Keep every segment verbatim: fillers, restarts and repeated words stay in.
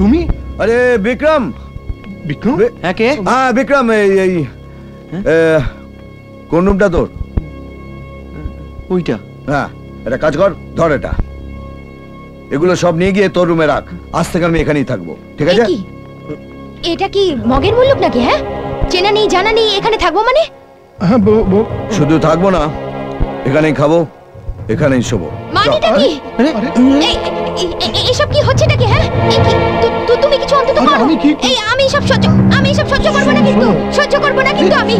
তুমি? আরে বিক্রম, বিক্রম হ্যাঁ কে? হ্যাঁ বিক্রম, এই কোন রুমটা তোর? ওইটা। হ্যাঁ এটা কাজ কর, ধর এটা, এগুলো সব নিয়ে গিয়ে তোর রুমে রাখ, আজ থেকে আমি এখানেই থাকবো, ঠিক আছে? এটা কি মগের মুল্লুক নাকি? হ্যাঁ চেনা নেই জানা নেই, এখানে থাকবো মানে? হ্যাঁ শুধু থাকবো না, এখানেই খাবো এখানেই শোবো। মানেটা কি? এই সব কি হচ্ছে নাকি? হ্যাঁ তো তুমি কিছু অন্তত করো। এই আমি সব সহ্য আমি সব সহ্য করব না, কিন্তু সহ্য করব না কিন্তু আমি।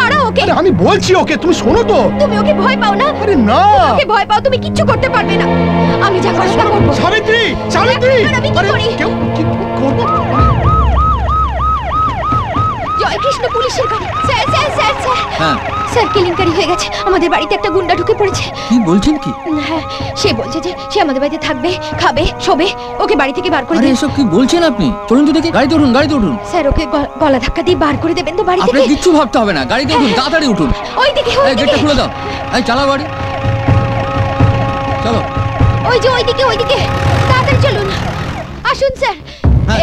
দাঁড়াও ওকে, আরে আমি বলছি ওকে, তুমি শোনো তো। তুমি ওকে ভয় পাও না? আরে না, ওকে ভয় পাও, তুমি কিচ্ছু করতে পারবে না, আমি যা করার তা করব। সাবিত্রী, সাবিত্রী আমি কি করি? কেউ কি করব? জয় কৃষ্ণ, পুলিশের গাড়ি। স্যার স্যার স্যার স্যার হ্যাঁ স্যার, কেলেঙ্কারি হয়ে গেছে, আমাদের বাড়িতে একটা গুন্ডা ঢুকে পড়েছে। কি বলছেন কি? হ্যাঁ সে বলছে যে সে আমাদের বাড়িতে থাকবে, খাবে, শোবে, ওকে বাড়ি থেকে বার করে দেবে। আরে এসব কি বলছেন আপনি? চলুন তো দেখি। গাড়িতে উঠুন, গাড়িতে উঠুন। স্যার ওকে গলা ধাক্কা দিয়ে বার করে দেবেন তো বাড়ি থেকে। আপনি কিচ্ছু ভাবতে হবে না, গাড়িতে উঠুন, তাড়াতাড়ি উঠুন। ওই দিকে, ওই দিকে, গেটটা খুলে দাও। এই চালাও গাড়ি, চলো। ওই যে ওই দিকে, ওই দিকে, তাড়াতাড়ি চলুন। আসুন স্যার।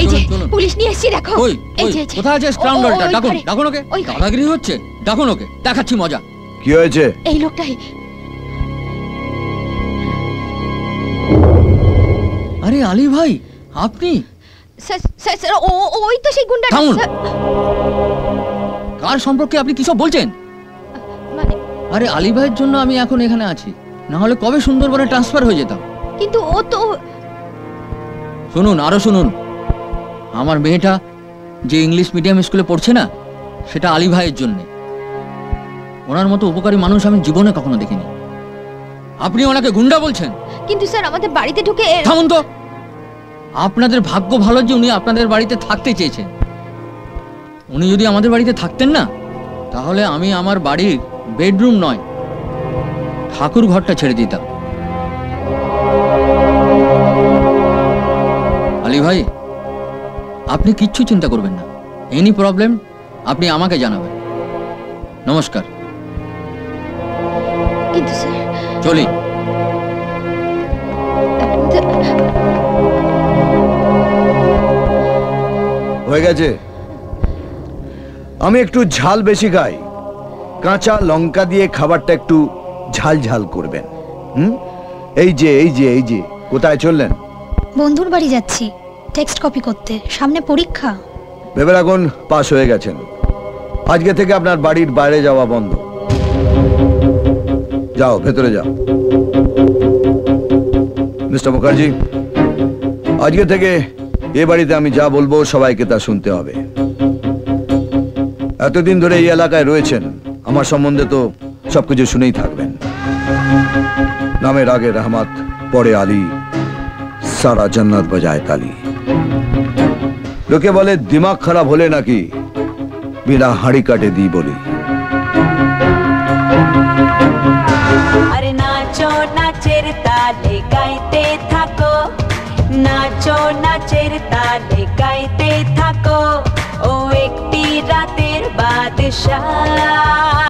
এই যে পুলিশ নিয়ে এসেছি, দেখো। ওই কোথায় আছে স্ট্রাঙ্গলারটা? ডাকুন, ডাকুন ওকে। কালাগিরি হচ্ছে, ডাকুন ওকে, দেখাচ্ছি মজা। কি হয়েছে? এই লোকটাই। আরে আলী ভাই আপনি? স্যার স্যার ও ওই তো সেই গুন্ডা। থামুন, কার সম্পর্কে আপনি কি সব বলছেন? মানে আরে আলী ভাইয়ের জন্য আমি এখন এখানে আছি, না হলে কবে সুন্দরবনে ট্রান্সফার হয়ে যেতাম। কিন্তু ও তো। শুনুন, আরো শুনুন, আমার মেয়েটা যে ইংলিশ মিডিয়াম স্কুলে পড়ছে না, সেটা আলী ভাইয়ের জন্যে। ওনার মতো উপকারী মানুষ আমি জীবনে কখনো দেখিনি। আপনি ওনাকে গুন্ডা বলছেন? কিন্তু স্যার আমাদের বাড়িতে ঢুকে। থামুন তো, আপনাদের ভাগ্য ভালো যে উনি আপনাদের বাড়িতে থাকতে চেয়েছেন। উনি যদি আমাদের বাড়িতে থাকতেন না, তাহলে আমি আমার বাড়ির বেডরুম নয়, ঠাকুর ঘরটা ছেড়ে দিতাম। আলী ভাই আপনি কিচ্ছু চিন্তা করবেন না, এনি প্রবলেম আপনি আমাকে জানাবেন। নমস্কার, চলি। হয়ে গেছে। আমি একটু ঝাল বেশি খাই, কাঁচা লঙ্কা দিয়ে খাবারটা একটু ঝাল ঝাল করবেন। হুম এই যে এই যে এই যে কোথায় চললেন? বন্ধুর বাড়ি যাচ্ছি টেক্সট কপি করতে, সামনে পরীক্ষা। ভেবে রাখুন পাস হয়ে গেছেন, আজকে থেকে আপনার বাড়ির বাইরে যাওয়া বন্ধ। যাও ভেতরে যাও। মিস্টার মুখার্জি, আজকে থেকে এ বাড়িতে আমি যা বলবো সবাইকে তা শুনতে হবে। এতদিন ধরে এই এলাকায় রয়েছেন, আমার সম্বন্ধে তো সবকিছু শুনেই থাকবেন। নামের আগে রহমত, পরে আলী, সারা জান্নাত বাজায় তালি। লোকে বলে দিমাগ খারাপ হলে নাকি বিনা হাড়ি কাটে দিই বলি। আরে নাচো নাচের তালে গাইতে থাকো, নাচো নাচের তালে গাইতে থাকো, ও একটি রাতের বাদশা।